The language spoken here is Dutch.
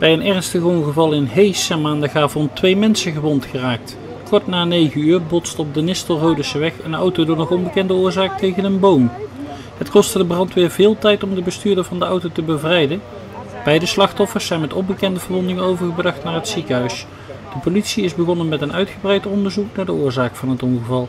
Bij een ernstig ongeval in Heesch zijn maandagavond 2 mensen gewond geraakt. Kort na 9 uur botst op de Nistelrodeseweg een auto door nog onbekende oorzaak tegen een boom. Het kostte de brandweer veel tijd om de bestuurder van de auto te bevrijden. Beide slachtoffers zijn met onbekende verwondingen overgebracht naar het ziekenhuis. De politie is begonnen met een uitgebreid onderzoek naar de oorzaak van het ongeval.